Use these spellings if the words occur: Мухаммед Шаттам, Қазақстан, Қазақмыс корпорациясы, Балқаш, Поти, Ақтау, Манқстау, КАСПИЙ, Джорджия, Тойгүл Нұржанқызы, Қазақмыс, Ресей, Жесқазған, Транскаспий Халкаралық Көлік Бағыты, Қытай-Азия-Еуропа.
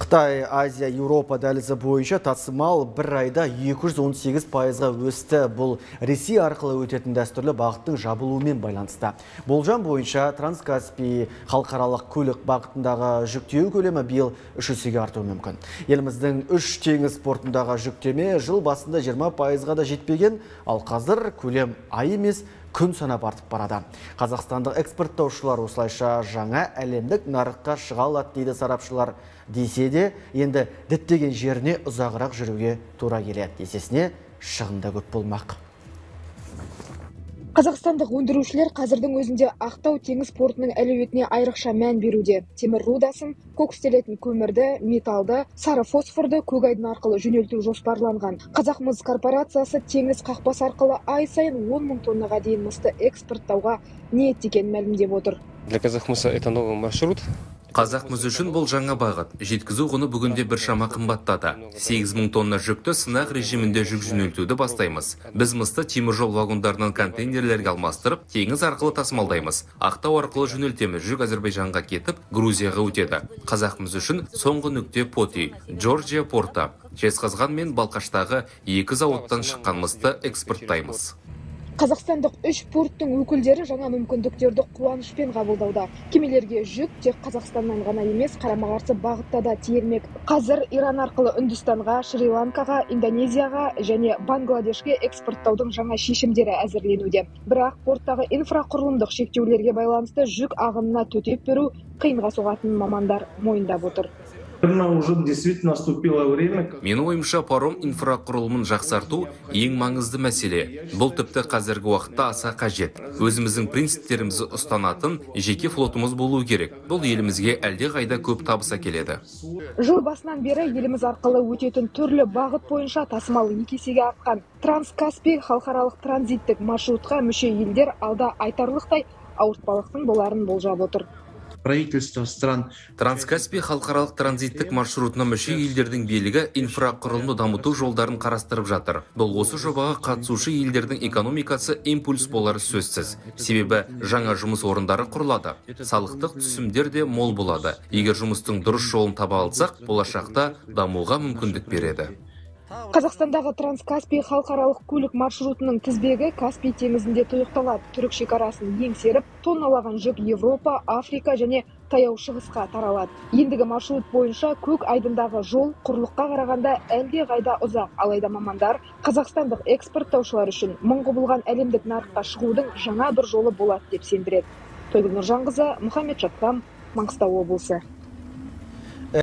Қытай, Азия, Европа дәлізі бойынша тасымал бір айда 218%-ға өсті. Бұл Ресей арқылы өтетін дәстүрлі бағыттың жабылуымен байланысты. Болжам бойынша Транскаспий Халкаралық Көлік Бағытындағы жүктеу көлемі биыл 300-ге артуы мүмкін. Еліміздің 3 теңіз портындағы жүктеме жыл басында 20%-ға да жетпеген, ал қазір көлем ай емес, күн санап артып барады. Қазақстандық экспорттаушылар осылайша жаңа әлемдік нарыққа шыға алады дейді сарапшылар. Десе де, енді діттеген жеріне ұзағырақ жүруге тура келеді. Есесіне шығында көп болмақ. Қазақстандық өндірушілер қазірдің өзінде Ақтау теңіз портының әлеуетіне айрықша мән беруде. Темір рудасын, кокстелетін көмірді, металды, сары фосфорды көгайдың арқылы жөнелту жоспарланған. Қазақмыс корпорациясы теңіз қақпасы арқылы ай сайын 10 мың тоннаға дейін мысты экспорттауға ниеттегенін мәлімдеп отыр. Для Қазақмыса это новый маршрут. Қазақмыз үшін бұл жаңа бағыт. Жеткізу құны бүгінде біршама қымбаттады. 8 000 тонна жүкті сынақ режимінде жүк жөнелтуді бастаймыз. Біз мысты теміржол вагондарынан контейнерлерге алмастырып, теңіз арқылы тасымалдаймыз. Ақтау арқылы жөнелтеміз. Жүк Әзербайжанға кетіп, Грузияға өтеді. Қазақмыз үшін соңғы нүкте Поти, Джорджия порты. Жесқазған мен Балқаштағы 2 зауыттан шыққан мысты экспорттаймыз. Қазақстандық 3 порттың өкілдері жаңа мүмкіндіктерді қуанышпен қабылдауда. Кемелерге жүк тек Қазақстаннан ғана емес, қарама-қарсы бағытта да тиелмек. Қазір Иран арқылы Үндістанға, Шри-Ланкаға, Индонезияға және Бангладешке экспорттаудың жаңа шешімдері әзірленуде. Бірақ порттағы инфрақұрылымдық шектеулерге байланысты жүк ағынына төтеп беру қиынға соғатынын мамандар мойындап отыр. Мен ойымша паром инфрақұрылымын жақсарту ең маңызды мәселе. Бұл тіпті қазіргі уақытта аса қажет. Өзіміздің принциптерімізді ұстанатын жеке флотымыз болуы керек. Бұл елімізге әлде қайда көп табыс әкеледі. Жыл басынан бері еліміз арқылы өтетін түрлі бағыт бойынша тасымал 2 есеге артқан. Транскаспий халықаралық транзиттік маршрутқа мүше елдер алда айтарлықтай ауыртпалықтың боларын болжап отыр. Транскаспий халықаралық транзиттік маршрутына мүше елдердің билігі инфрақұрылымды дамыту жолдарын қарастырып жатыр. Бұл осы жобаға қатысушы елдердің экономикасы импульс болары сөзсіз. Себебі жаңа жұмыс орындары құрылады. Салықтық түсімдер де мол болады. Егер жұмыстың дұрыс жолын таба алсақ, болашақта дамуға мүмкіндік береді. Қазақстандағы Транскаспий халықаралық көлік маршрутының тізбегі Каспий теңізінде тұйықталады. Түрік шекарасын еңсеріп, тонналаған жүк Европа, Африка және таяу шығысқа таралады. Ендігі маршрут бойынша көк айдындағы жол құрлыққа қарағанда әлде қайда ұзақ. Алайда мамандар қазақстандық экспорттаушылар үшін мың құбылған әлемдік нарыққа шығудың жаңа бір жолы болады деп сендіреді. Тойгүл Нұржанқызы, Мухаммед Шаттам, Манқстау облысы.